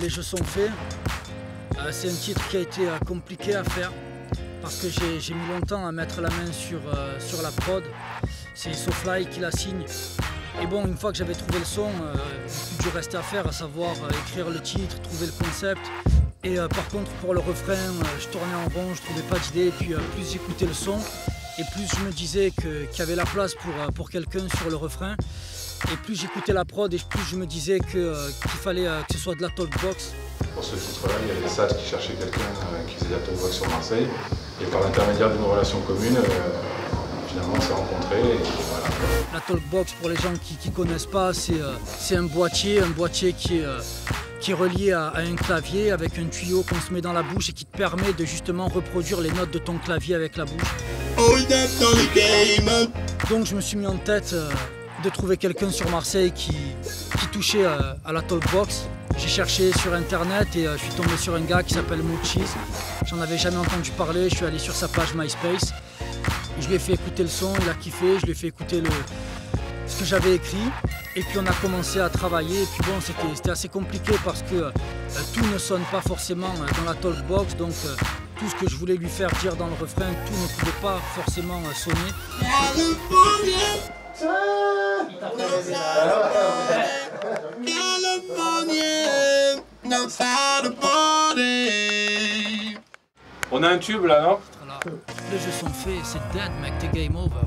Les Jeux Sont Faits. C'est un titre qui a été compliqué à faire parce que j'ai mis longtemps à mettre la main sur la prod. C'est SoFly qui la signe. Et bon, une fois que j'avais trouvé le son, du reste à faire, à savoir écrire le titre, trouver le concept. Et par contre, pour le refrain, je tournais en rond, je trouvais pas d'idée. Et puis plus j'écoutais le son, et plus je me disais qu'il y avait la place pour quelqu'un sur le refrain. Et plus j'écoutais la prod, et plus je me disais qu'il fallait que ce soit de la Talkbox. Pour ce titre-là, il y avait Sage qui cherchait quelqu'un qui faisait de la Talkbox sur Marseille. Et par l'intermédiaire d'une relation commune, finalement on s'est rencontrés. Et voilà. La Talkbox, pour les gens qui ne connaissent pas, c'est un boîtier qui est relié à un clavier avec un tuyau qu'on se met dans la bouche et qui te permet de justement reproduire les notes de ton clavier avec la bouche. Donc je me suis mis en tête de trouver quelqu'un sur Marseille qui touchait à la Talkbox. J'ai cherché sur internet et je suis tombé sur un gars qui s'appelle Mo'Cheez. J'en avais jamais entendu parler, je suis allé sur sa page MySpace. Je lui ai fait écouter le son, il a kiffé, je lui ai fait écouter ce que j'avais écrit. Et puis on a commencé à travailler, et puis bon, c'était assez compliqué parce que tout ne sonne pas forcément dans la Talkbox, donc tout ce que je voulais lui faire dire dans le refrain, tout ne pouvait pas forcément sonner. On a un tube là, non? Les jeux sont faits, c'est dead mec, t'es game over.